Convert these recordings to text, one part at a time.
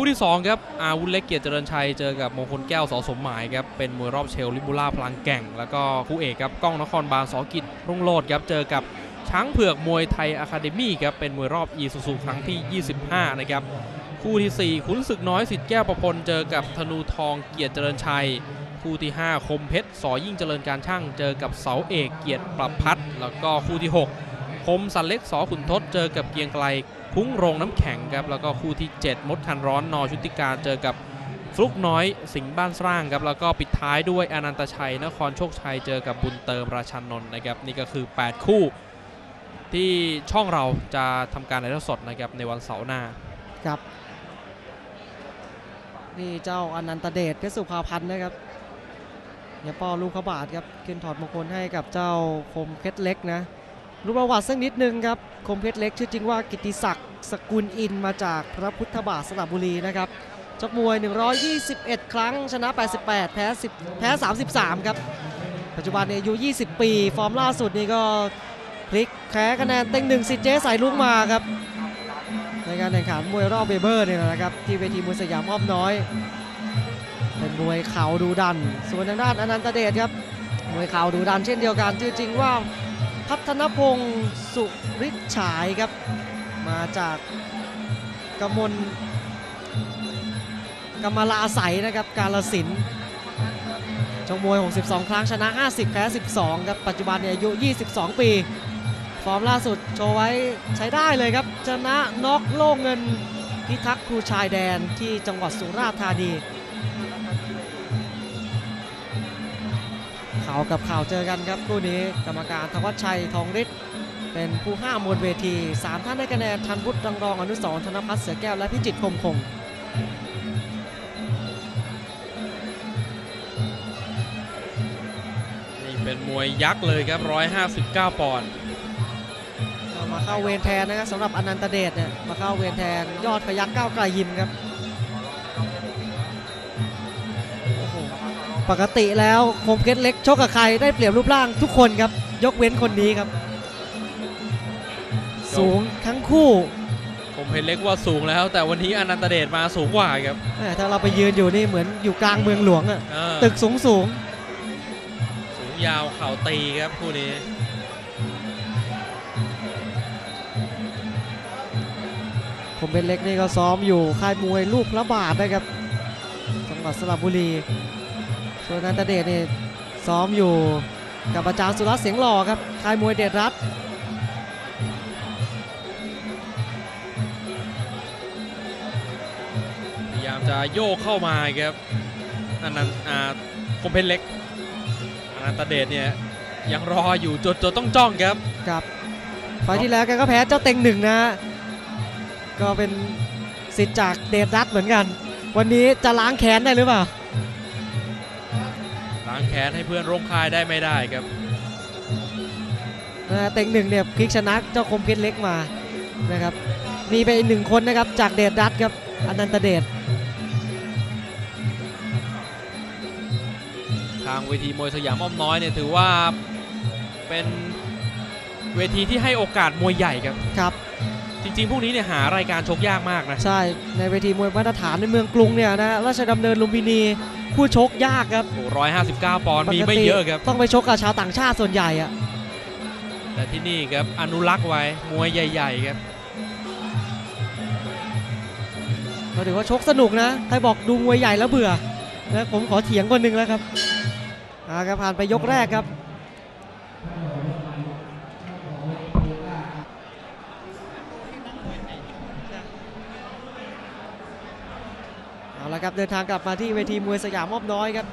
คู่ที่2ครับอาวุธเล็กเกียรติเจริญชัยเจอกับมงคลแก้วสอสมหมายครับเป็นมวยรอบเชลลิบูล่าพลังแก่งแล้วก็คู่เอกครับก้องนครบาลสกิจรุ่งโรจน์ครับเจอกับช้างเผือกมวยไทยอะคาเดมี่ครับเป็นมวยรอบอีซูซูครั้งที่25นะครับคู่ที่4ขุนศึกน้อยสิทธิ์แก้วประพลเจอกับธนูทองเกียรติเจริญชัยคู่ที่5คมเพชรสอยิ่งเจริญการช่างเจอกับเสาเอกเกียรติประพัฒน์แล้วก็คู่ที่6คมสันเล็กสอขุนทศเจอกับเกียงไกลคุ้งโรงน้ำแข็งครับแล้วก็คู่ที่7มดคันร้อนนอชุติการเจอกับฟลุกน้อยสิงห์บ้านสร้างครับแล้วก็ปิดท้ายด้วยอนันตชัยนครโชคชัยเจอกับบุญเติมราชันนนท์นะครับนี่ก็คือ8คู่ที่ช่องเราจะทำการถ่ายทอดสดนะครับในวันเสาร์หน้าครับนี่เจ้าอนันตเดชเพชรสุภาพันธ์นะครับอย่าป้อลูกขบาทครับขึ้นถอดมงคลให้กับเจ้าคมเพชรเล็กนะรู้ประวัติสักนิดนึงครับคมเพชรเล็กชื่อจริงว่ากิติศักดิ์สกุลอินมาจากพระพุทธบาทสระบุรีนะครับชกมวย121ครั้งชนะ88แพ้33ครับปัจจุบันอายุ20ปีฟอร์มล่าสุดนี่ก็พลิกแพ้คะแนนเต็ง1สิทธิ์เจ๊สายลุกมาครับในการแข่งขันมวยรอบเบเบอร์เนี่ยนะครับที่เวทีมวยสยามอ้อมน้อยเป็นมวยเข่าดูดันส่วนทางด้านอนันตเดชครับมวยเข่าดูดันเช่นเดียวกันชื่อจริงว่าพัฒนพงศ์สุริฉายครับมาจากกมลาไสนะครับกาฬสินธุ์ชกมวย62ครั้งชนะ50แพ้12ครับปัจจุบันอายุ22ปีฟอร์มล่าสุดโชว์ไว้ใช้ได้เลยครับชนะน็อกโล่เงินพิทักษ์ครูชายแดนที่จังหวัดสุราษฎร์ธานีข่าวกับข่าวเจอกันครับคู่นี้กรรมการธวัชชัยทองฤทธิ์เป็นผู้ห้ามมวยเวที3ท่านได้คะแนนธันวุฒิรังรองอนุสรณ์ธนพัฒน์เสือแก้วและพิจิตรคมคงนี่เป็นมวยยักษ์เลยครับ159ปอนด์มาเข้าเวรแทนนะครับสำหรับอนันตเดชเนี่ยมาเข้าเวรแทนยอดพยัคฆ์ก้าวไกลยิมครับปกติแล้วคมเพชรเล็กชกกับใครได้เปรียบรูปร่างทุกคนครับยกเว้นคนนี้ครับสูงทั้งคู่คมเพชรเล็กว่าสูงแล้วแต่วันนี้อนันตเดชมาสูงกว่าครับถ้าเราไปยืนอยู่นี่เหมือนอยู่กลางเมืองหลวงอะตึกสูงยาวเข่าตีครับคู่นี้คมเพชรเล็กนี่ก็ซ้อมอยู่ค่ายมวยลูกพระบาทนะครับจังหวัดสระบุรีส่วนอนันตเดชนี่ซ้อมอยู่กับอาจารย์สุรัตน์เสียงหล่อครับค่ายมวยเดชรัตน์พยายามจะโยกเข้ามาครับอันนั้นคมเพชรเล็กอนันตเดชเนี่ยยังรออยู่จดต้องจ้องครับไฟที่แล้วแกก็แพ้เจ้าเต็ง1นะก็เป็นสิทธิ์จากเดชรัตน์เหมือนกันวันนี้จะล้างแค้นได้หรือเปล่าล้างแค้นให้เพื่อนร่วมค่ายได้ไม่ได้ครับเต็งหนึ่งเนี่ยพลิกชนะเจ้าคมเพชรเล็กมานะครับมีไปอีก1คนนะครับจากเดชรัตน์ครับอนันตเดชทางเวทีมวยสยามอ้อมน้อยเนี่ยถือว่าเป็นเวทีที่ให้โอกาสมวยใหญ่ครับจริงๆพวกนี้เนี่ยหารายการชกยากมากนะใช่ในเวทีมวยมาตรฐานในเมืองกรุงเนี่ยนะราชดำเนินลุมพินีคู่ชกยากครับ159ปอนด์มีไม่เยอะครับต้องไปชกกับชาวต่างชาติส่วนใหญ่อะแต่ที่นี่ครับอนุรักษ์ไว้มวยใหญ่ๆครับเราถือว่าชกสนุกนะใครบอกดูมวยใหญ่แล้วเบื่อนะผมขอเถียงคนหนึ่งแล้วครับครับผ่านไปยกแรกครับแล้วครับเดินทางกลับมาที่เวทีมวยสยามอ้อมน้อยครับ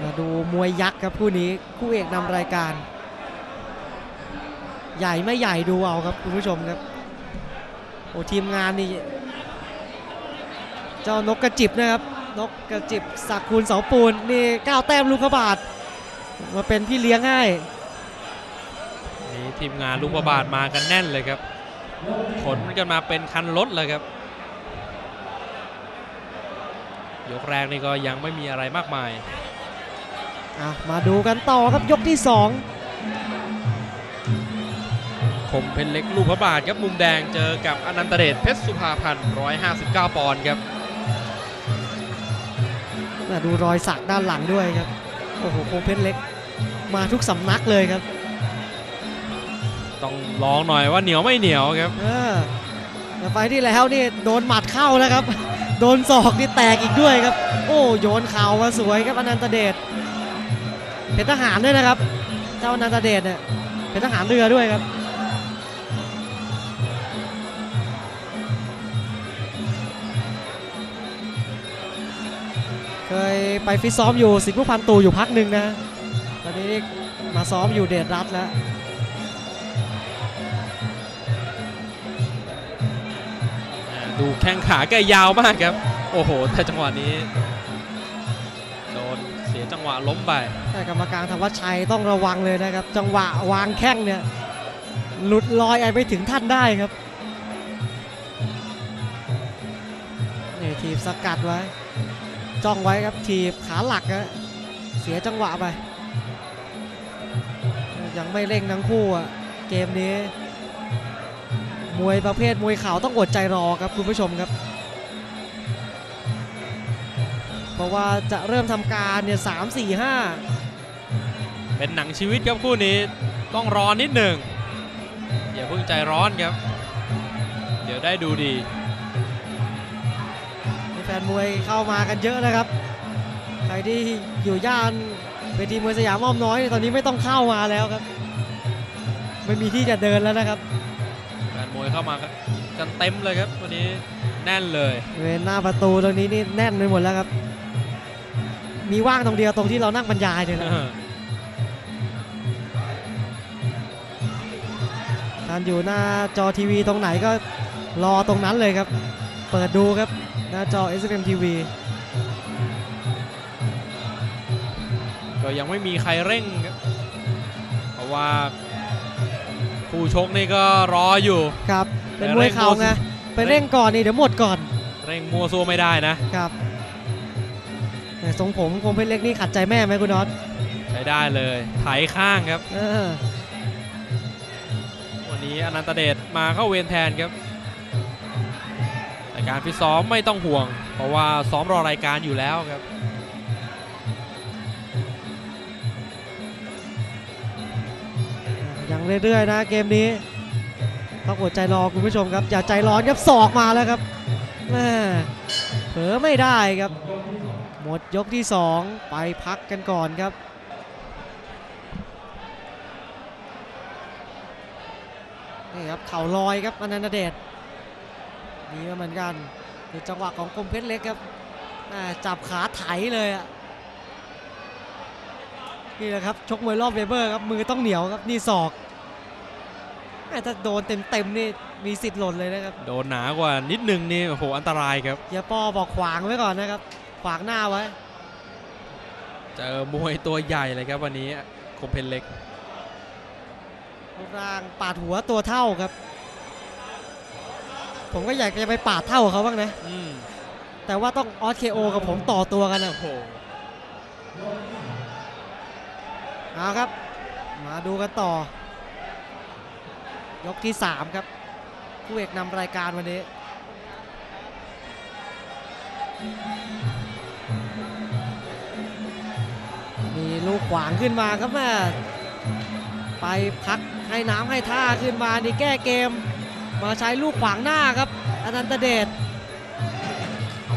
มาดูมวยยักษ์ครับคู่นี้คู่เอกนำรายการใหญ่ไม่ใหญ่ดูเอาครับคุณผู้ชมครับโอ้ทีมงานนี่เจ้านกกระจิบนะครับนกกระจิบศักดิ์คูณเสาปูนนี่9แต้มลูกขบาทมาเป็นพี่เลี้ยงให้ทีมงานลูกประบาดมากันแน่นเลยครับขนกันมาเป็นคันรถเลยครับยกแรกนี่ก็ยังไม่มีอะไรมากมายมาดูกันต่อครับยกที่2 คมเพชรเล็กลูกพระบาทครับมุมแดงเจอกับอนันตเดชเพชรสุภาพันธ์159ปอนด์ครับดูรอยสักด้านหลังด้วยครับโอ้โหคมเพชรเล็กมาทุกสำนักเลยครับต้องลองหน่อยว่าเหนียวไม่เหนียวครับแต่ไฟที่แล้วนี่โดนหมัดเข้านะครับโดนศอกนี่แตกอีกด้วยครับโอ้โยนเข่ามาสวยครับอนันตเดชเพชรทหารด้วยนะครับเจ้าอนันตเดชเนี่ยเป็นทหารเรือด้วยครับเคยไปฟิตซ้อมอยู่สิงห์ผู้พันตู่อยู่พักหนึ่งนะตอนนี้มาซ้อมอยู่เดชรัตน์แล้วดูแข้งขาแกยาวมากครับโอ้โหแต่จังหวะนี้โดนเสียจังหวะล้มไปแต่กรรมการธวัชชัยต้องระวังเลยนะครับจังหวะวางแข้งเนี่ยหลุดลอยไปถึงท่านได้ครับนี่ทีบสกัดไว้จ้องไว้ครับทีบขาหลักนะเสียจังหวะไปยังไม่เร่งทั้งคู่อ่ะเกมนี้มวยประเภทมวยเข่าต้องอดใจรอครับคุณผู้ชมครับเพราะว่าจะเริ่มทำการเนี่ย3-4-5เป็นหนังชีวิตครับคู่นี้ต้องรอนิดหนึ่งอย่าเพิ่งใจร้อนครับเดี๋ยวได้ดูดีมีแฟนมวยเข้ามากันเยอะนะครับใครที่อยู่ย่านเวทีมวยสยามอ้อมน้อยตอนนี้ไม่ต้องเข้ามาแล้วครับไม่มีที่จะเดินแล้วนะครับแฟนมวยเข้ามากันเต็มเลยครับวันนี้แน่นเลยเว้นหน้าประตูตรงนี้นี่แน่นไปหมดแล้วครับมีว่างตรงเดียวตรงที่เรานั่งบรรยายเลยนะท่านอยู่หน้าจอทีวีตรงไหนก็รอตรงนั้นเลยครับเปิดดูครับหน้าจอ SPM TV ก็ยังไม่มีใครเร่งครับเพราะว่าผู้ชกนี่ก็รออยู่ครับเป็นมวยเข่าไงไปเร่งก่อนนี่เดี๋ยวหมดก่อนเร่งมัวซัวไม่ได้นะครับแต่ทรงผมคงเพชรเล็กนี่ขัดใจแม่ไหมคุณน็อตใช้ได้เลยไถข้างครับวันนี้อนันตเดชมาเข้าเวรแทนครับแต่การฟิตซ้อมไม่ต้องห่วงเพราะว่าซ้อมรอรายการอยู่แล้วครับยังเรื่อยๆนะเกมนี้ต้องอดใจรอคุณผู้ชมครับอย่าใจร้อนครับศอกมาแล้วครับแม่เผลอไม่ได้ครับหมดยกที่2ไปพักกันก่อนครับนี่ครับเข่าลอยครับอนันตเดชมีมาเหมือนกันเป็นจังหวะของคมเพชรเล็กครับจับขาไถเลยอ่ะนี่แหละครับชกมวยรอบเวเบอร์ครับมือต้องเหนียวครับนี่ศอกถ้าโดนเต็มนี่มีสิทธิ์หล่นเลยนะครับโดนหนากว่านิดนึงนี่โอ้โหอันตรายครับอย่าป้อบอกขวางไว้ก่อนนะครับขวางหน้าไว้เจอมวยตัวใหญ่เลยครับวันนี้คมเพชรเล็กรูปร่างปาดหัวตัวเท่าครับผมก็อยากจะไปปาดเท่าเขาบ้างนะแต่ว่าต้องออสเคโอกับผมต่อตัวกันนะโอ้โหเอาครับมาดูกันต่อยกที่3ครับผู้เอกนำรายการวันนี้มีลูกขวางขึ้นมาครับแม่ไปพักให้น้ำให้ท่าขึ้นมานี่แก้เกมมาใช้ลูกขวางหน้าครับอนันตเดช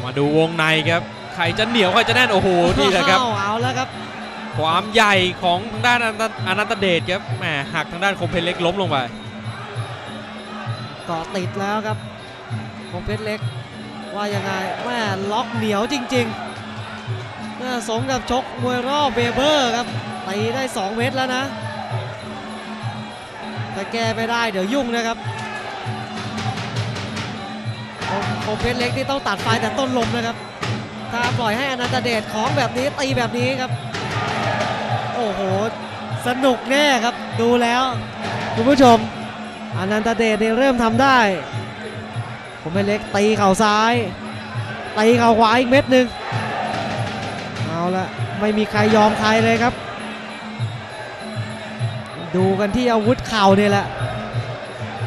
มาดูวงในครับใครจะเหนียวใครจะแน่นโอ้โหนี่แหละครับเอาแล้วครับความใหญ่ของทางด้านอนันตเดชครับแหมหักทางด้านคมเพชรเล็กล้มลงไปเกาะติดแล้วครับคมเพชรเล็กว่ายังไงแม่ล็อกเหนียวจริงๆน่าสมกับชกมวยรอบเวเบอร์ครับตีได้2เมตรแล้วนะแต่แก้ไม่ได้เดี๋ยวยุ่งนะครับคมเพชรเล็กที่ต้องตัดไฟแต่ต้นลมนะครับถ้าปล่อยให้อนันตเดชของแบบนี้ตีแบบนี้ครับโอ้โหสนุกแน่ครับดูแล้วคุณผู้ชมอนันตเดชเริ่มทำได้ผมเป็นเล็กตีเข่าซ้ายตีเข่าขวาอีกเม็ดหนึ่งเอาละไม่มีใครยอมใครเลยครับดูกันที่อาวุธเข่าเนี่ยแหละ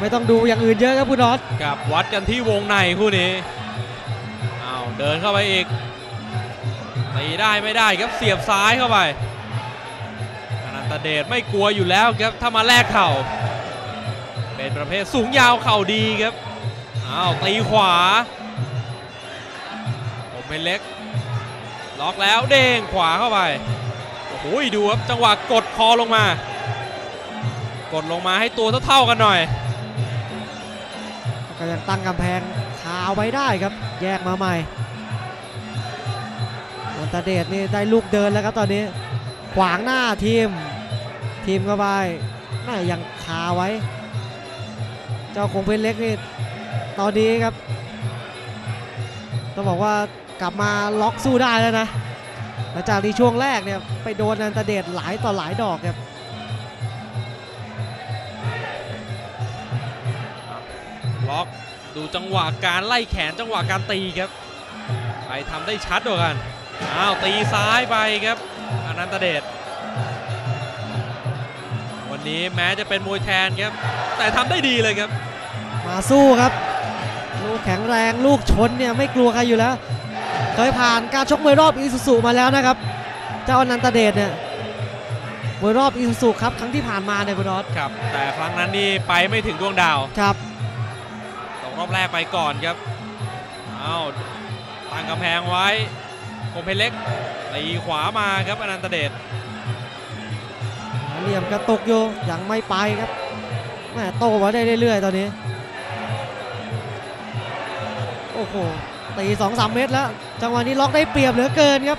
ไม่ต้องดูอย่างอื่นเยอะครับคุณน็อตกับวัดกันที่วงในคู่นี้อ้าวเดินเข้าไปอีกตีได้ไม่ได้ครับเสียบซ้ายเข้าไปอนันตเดชไม่กลัวอยู่แล้วครับถ้ามาแลกเข่าเป็นประเภทสูงยาวเข่าดีครับอ้าวตีขวาโอเมเล็กล็อกแล้วเด้งขวาเข้าไปโอ้โหดูครับจังหวะกดคอลงมากดลงมาให้ตัวเท่าๆกันหน่อยก็ยังตั้งกำแพงคาไว้ได้ครับแยกมาใหม่อันตาเดชนี่ได้ลูกเดินแล้วครับตอนนี้ขวางหน้าทีมเข้าไปน่ายังคาไว้เจ้าคงเพชรเล็กนี่ตอนนี้ครับต้องบอกว่ากลับมาล็อกสู้ได้แล้วนะหลังจากที่ช่วงแรกเนี่ยไปโดนอันตาเดชหลายต่อหลายดอกครับล็อกดูจังหวะการไล่แขนจังหวะการตีครับใครทำได้ชัดด้วยกันอ้าวตีซ้ายไปครับอนันตเดชวันนี้แม้จะเป็นมวยแทนครับแต่ทำได้ดีเลยครับมาสู้ครับลูกแข็งแรงลูกชนเนี่ยไม่กลัวใครอยู่แล้วเคยผ่านการชกมวยรอบอิซุซุมาแล้วนะครับเจ้าอนันตเดชเนี่ยมวยรอบอิซุซุครับครั้งที่ผ่านมาเนี่ยคุณน็อตครับแต่ครั้งนั้นนี่ไปไม่ถึงดวงดาวครับรอบแรกไปก่อนครับอ้าวตั้งกำแพงไว้คมเพชรเล็กตีขวามาครับอนันตเดชเหลี่ยมกระตุกอยู่ยังไม่ไปครับแม่โตมาได้เรื่อยๆตอนนี้โอ้โหตี 2-3 เมตรแล้วจังหวะนี้ล็อกได้เปรียบเหลือเกินครับ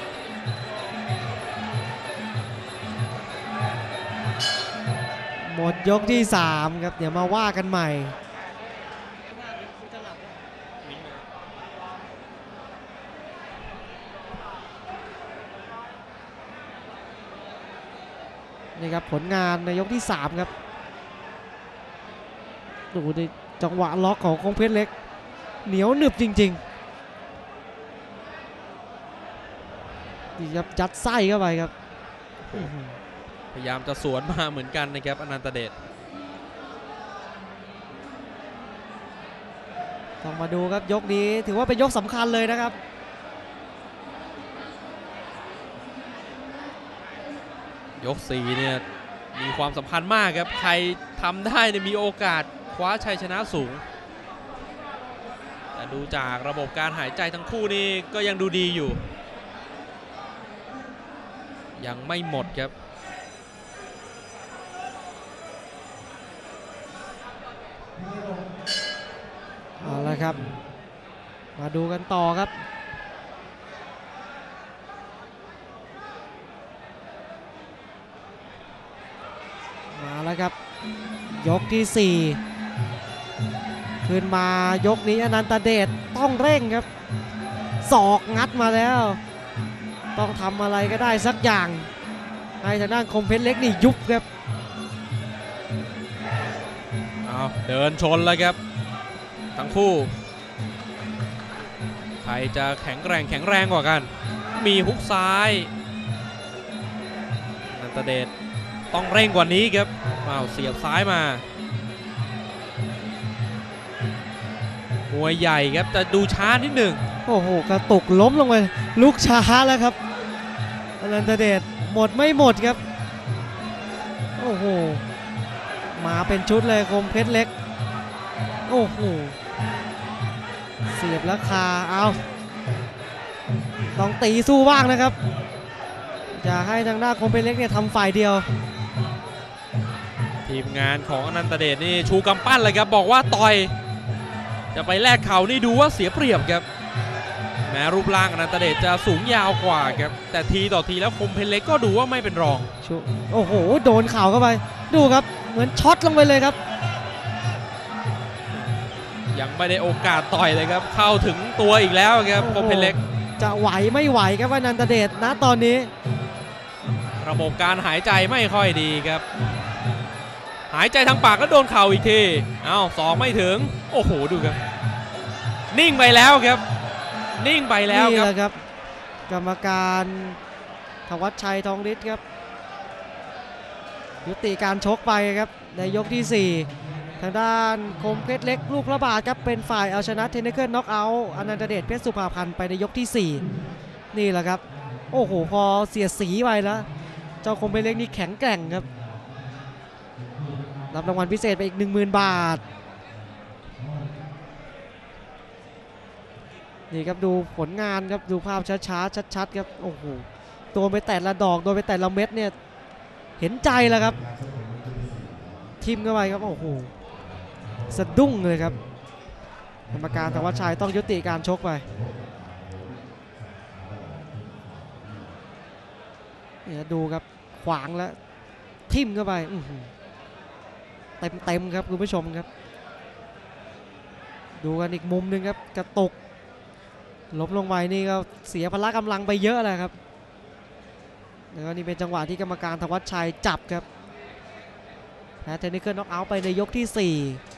หมดยกที่3ครับเดี๋ยวมาว่ากันใหม่นี่ครับผลงานในยกที่3ครับดูดิจังหวะล็อกของคงเพชรเล็กเหนียวหนึบจริงๆนี่ครับจัดไส้เข้าไปครับพยายามจะสวนมาเหมือนกันนะครับอนันตเดชต้องมาดูครับยกนี้ถือว่าเป็นยกสำคัญเลยนะครับยก4เนี่ยมีความสำคัญมากครับใครทำได้เนี่ยมีโอกาสคว้าชัยชนะสูงแต่ดูจากระบบการหายใจทั้งคู่นี่ก็ยังดูดีอยู่ยังไม่หมดครับเอาละครับมาดูกันต่อครับมาแล้วครับยกที่4ขึ้นมายกนี้อนันตเดชต้องเร่งครับศอกงัดมาแล้วต้องทำอะไรก็ได้สักอย่างในทางด้านคมเพชรเล็กนี่ยุบครับเอาเดินชนแล้วครับทั้งคู่ใครจะแข็งแรงกว่ากันมีฮุกซ้ายอนันตเดชต้องเร่งกว่านี้ครับอ้าวเสียบซ้ายมามวยใหญ่ครับแต่ดูช้านิดหนึ่งโอ้โหกระตุกล้มลงไปลุกช้าแล้วครับอนันตเดชหมดไม่หมดครับโอ้โหมาเป็นชุดเลยคมเพชรเล็กโอ้โหเสียบแล้วคาเอาต้องตีสู้บ้างนะครับจะให้ทางด้านคมเพชรเล็กเนี่ยทำฝ่ายเดียวทีมงานของอนันตเดชนี่ชูกำปั้นเลยครับบอกว่าต่อยจะไปแลกเข่านี่ดูว่าเสียเปรียบครับแม้รูปร่างอนันตเดชจะสูงยาวกว่าครับแต่ทีต่อทีแล้วคมเพชรเล็กก็ดูว่าไม่เป็นรองโอ้โหโดนเข่าเข้าไปดูครับเหมือนช็อตลงไปเลยครับยังไม่ได้โอกาสต่อยเลยครับเข้าถึงตัวอีกแล้วครับคมเพชรเล็กจะไหวไม่ไหวครับอนันตเดชนะตอนนี้ระบบการหายใจไม่ค่อยดีครับหายใจทางปากก็โดนเข่าอีกทีอ้าวสองไม่ถึงโอ้โหดูครับนิ่งไปแล้วครับนิ่งไปแล้วครับกรรมการธวัชชัยทองฤทธิ์ครับยุติการชกไปครับในยกที่4 ทางด้านคมเพชรเล็กลูกพระบาทครับเป็นฝ่ายเอาชนะเทนนิเคิลน็อกเอาท์อนันตเดชเพชรสุภาพันธ์ไปในยกที่4นี่แหละครับโอ้โหพอเสียสีไปแล้วเจ้าคมเพชรเล็กนี่แข็งแกร่งครับรับรางวัลพิเศษไปอีก 10,000 บาทนี่ครับดูผลงานครับดูภาพช้าๆชัดๆครับโอ้โหโดนไปแต่ละดอกโดนไปแต่ละเม็ดเนี่ยเห็นใจแล้วครับทิมเข้าไปครับโอ้โหสะดุ้งเลยครับกรรมการธวัชชัยต้องยุติการชกไปเนี่ยดูครับขวางแล้วทิมเข้าไปเต็มครับคุณผู้ชมครับดูกันอีกมุมหนึ่งครับกระตุกล้มลงไปนี่ก็เสียพละกำลังไปเยอะแล้วครับแล้วนี่เป็นจังหวะที่กรรมการธวัชชัยจับครับแพ้เทนนิเคิลน็อกเอาท์ไปในยกที่4